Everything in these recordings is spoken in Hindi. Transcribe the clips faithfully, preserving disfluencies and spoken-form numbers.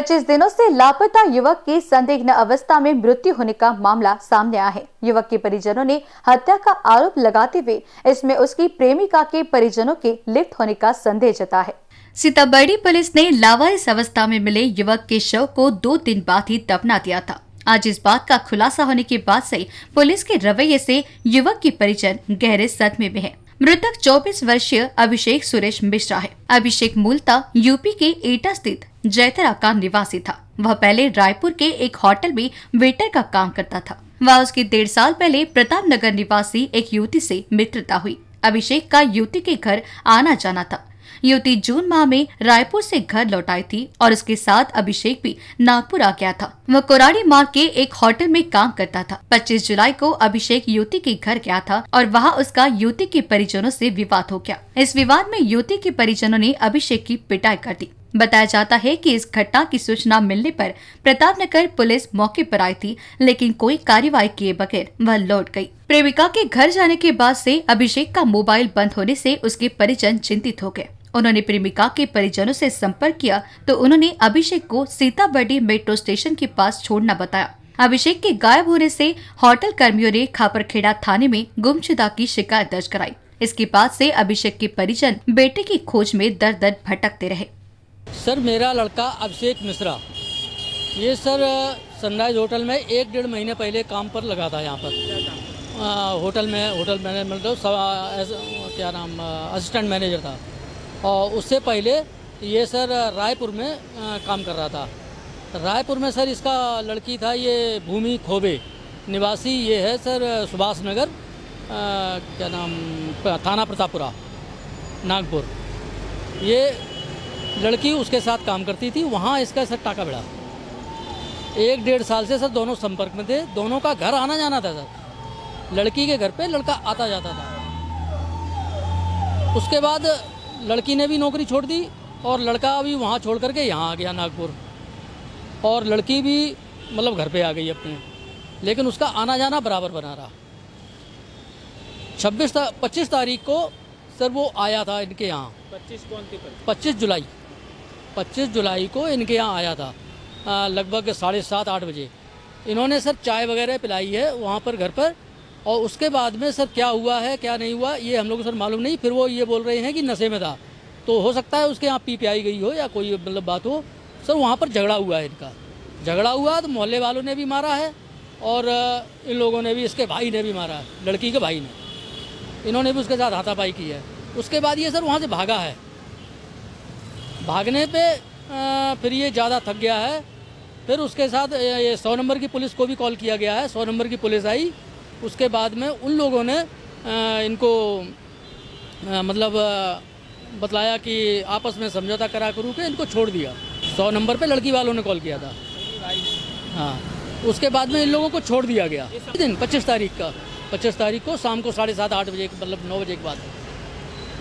पच्चीस दिनों से लापता युवक की संदिग्ध अवस्था में मृत्यु होने का मामला सामने आया है। युवक के परिजनों ने हत्या का आरोप लगाते हुए इसमें उसकी प्रेमिका के परिजनों के लिप्त होने का संदेह जता है। सीताबर्डी पुलिस ने लावारिस अवस्था में मिले युवक के शव को दो दिन बाद ही दफना दिया था। आज इस बात का खुलासा होने के बाद से पुलिस के रवैये से युवक के परिजन गहरे सदमे में है। मृतक चौबीस वर्षीय अभिषेक सुरेश मिश्रा है। अभिषेक मूलतः यूपी के एटा स्थित जैतरा का निवासी था। वह पहले रायपुर के एक होटल में वेटर का काम करता था। वह उसके डेढ़ साल पहले प्रताप नगर निवासी एक युवती से मित्रता हुई। अभिषेक का युवती के घर आना जाना था। युवती जून माह में रायपुर से घर लौट आई थी और उसके साथ अभिषेक भी नागपुर आ गया था। वह कोराड़ी मार्ग के एक होटल में काम करता था। पच्चीस जुलाई को अभिषेक युवती के घर गया था और वहां उसका युवती के परिजनों से विवाद हो गया। इस विवाद में युवती के परिजनों ने अभिषेक की पिटाई कर दी। बताया जाता है कि इस घटना की सूचना मिलने पर प्रतापनगर पुलिस मौके पर आई थी, लेकिन कोई कार्रवाई किए बगैर वह लौट गई। प्रेमिका के घर जाने के बाद से अभिषेक का मोबाइल बंद होने से उसके परिजन चिंतित हो गए। उन्होंने प्रेमिका के परिजनों से संपर्क किया तो उन्होंने अभिषेक को सीताबर्डी मेट्रो स्टेशन के पास छोड़ना बताया। अभिषेक के गायब होने से होटल कर्मियों ने खापरखेड़ा थाने में गुमशुदा की शिकायत दर्ज कराई। इसके बाद से अभिषेक के परिजन बेटे की खोज में दर दर भटकते रहे। सर, मेरा लड़का अभिषेक मिश्रा, ये सर सनराइज होटल में एक डेढ़ महीने पहले काम पर लगा था। यहाँ पर होटल में होटल मैनेजमेंट क्या नाम असिस्टेंट मैनेजर था। और उससे पहले ये सर रायपुर में काम कर रहा था। रायपुर में सर इसका लड़की था, ये भूमि खोबे निवासी ये है सर सुभाष नगर क्या नाम थाना प्रतापपुरा नागपुर। ये लड़की उसके साथ काम करती थी। वहाँ इसका सर टाका भिड़ा एक डेढ़ साल से सर दोनों संपर्क में थे। दोनों का घर आना जाना था सर। लड़की के घर पे लड़का आता जाता था। उसके बाद लड़की ने भी नौकरी छोड़ दी और लड़का अभी वहाँ छोड़ करके यहाँ आ गया नागपुर, और लड़की भी मतलब घर पे आ गई अपने। लेकिन उसका आना जाना बराबर बना रहा। छब्बीस ता, पच्चीस तारीख को सर वो आया था इनके यहाँ। पच्चीस कौन थी? पच्चीस जुलाई पच्चीस जुलाई को इनके यहाँ आया था लगभग साढ़े सात आठ बजे। इन्होंने सर चाय वगैरह पिलाई है वहाँ पर घर पर, और उसके बाद में सर क्या हुआ है क्या नहीं हुआ ये हम लोग को सर मालूम नहीं। फिर वो ये बोल रहे हैं कि नशे में था, तो हो सकता है उसके यहाँ पी पी आई गई हो या कोई मतलब बात हो। सर वहाँ पर झगड़ा हुआ है, इनका झगड़ा हुआ तो मोहल्ले वालों ने भी मारा है और इन लोगों ने भी, इसके भाई ने भी मारा है, लड़की के भाई ने। इन्होंने भी उसके साथ हाथापाई की है। उसके बाद ये सर वहाँ से भागा है। भागने पर फिर ये ज़्यादा थक गया है। फिर उसके साथ ये सौ नंबर की पुलिस को भी कॉल किया गया है। सौ नंबर की पुलिस आई। उसके बाद में उन लोगों ने इनको मतलब बतलाया कि आपस में समझौता करा करू के इनको छोड़ दिया। सौ नंबर पे लड़की वालों ने कॉल किया था। हाँ, उसके बाद में इन लोगों को छोड़ दिया गया। इस दिन पच्चीस तारीख का पच्चीस तारीख को शाम को साढ़े सात आठ बजे मतलब नौ बजे के बाद।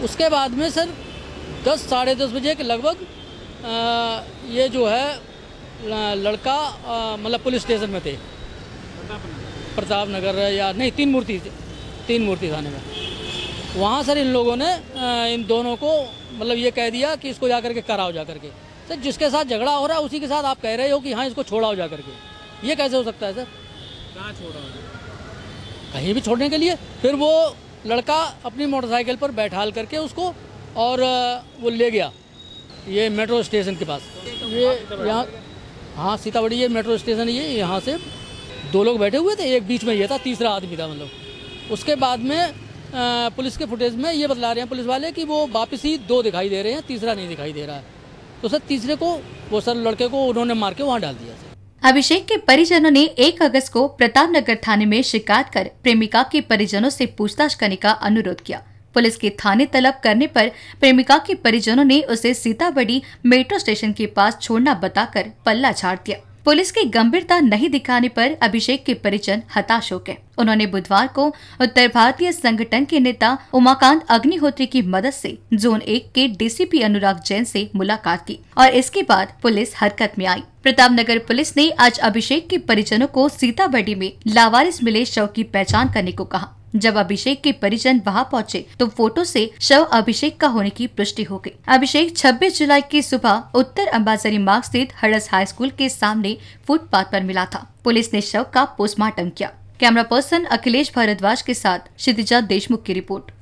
उसके बाद में सर दस साढ़े दस बजे के लगभग ये जो है लड़का मतलब पुलिस स्टेशन में थे प्रताप नगर या नहीं तीन मूर्ति तीन मूर्ति थाने में। वहाँ सर इन लोगों ने इन दोनों को मतलब ये कह दिया कि इसको जा करके कराओ जा करके। सर जिसके साथ झगड़ा हो रहा है उसी के साथ आप कह रहे हो कि हाँ इसको छोड़ाओ जा करके, ये कैसे हो सकता है सर? कहाँ छोड़ा? कहीं भी छोड़ने के लिए। फिर वो लड़का अपनी मोटरसाइकिल पर बैठाल करके उसको और वो ले गया ये मेट्रो स्टेशन के पास। ये यहाँ हाँ सीताबर्डी ये मेट्रो स्टेशन ये यहाँ से दो लोग बैठे हुए थे, एक बीच में ये था, तीसरा आदमी था मतलब। उसके बाद में आ, पुलिस के फुटेज में ये बतला रहे हैं पुलिस वाले कि वो वापसी दो दिखाई दे रहे हैं, तीसरा नहीं दिखाई दे रहा है। तो सर तीसरे को वो सर लड़के को उन्होंने मार के वहाँ डाल दिया। अभिषेक के परिजनों ने एक अगस्त को प्रताप नगर थाने में शिकायत कर प्रेमिका के परिजनों से पूछताछ करने का अनुरोध किया। पुलिस के थाने तलब करने पर प्रेमिका के परिजनों ने उसे सीताबर्डी मेट्रो स्टेशन के पास छोड़ना बताकर पल्ला झाड़ दिया। पुलिस की गंभीरता नहीं दिखाने पर अभिषेक के परिजन हताश हो गए। उन्होंने बुधवार को उत्तर भारतीय संगठन के नेता उमाकांत अग्निहोत्री की मदद से जोन एक के डीसीपी अनुराग जैन से मुलाकात की और इसके बाद पुलिस हरकत में आई। प्रतापनगर पुलिस ने आज अभिषेक के परिजनों को सीताबर्डी में लावारिस मिले शव की पहचान करने को कहा। जब अभिषेक के परिजन वहां पहुंचे तो फोटो से शव अभिषेक का होने की पुष्टि हो गई। अभिषेक छब्बीस जुलाई की सुबह उत्तर अंबाझरी मार्ग स्थित हड़स हाई स्कूल के सामने फुटपाथ पर मिला था। पुलिस ने शव का पोस्टमार्टम किया। कैमरा पर्सन अखिलेश भारद्वाज के साथ क्षितिजा देशमुख की रिपोर्ट।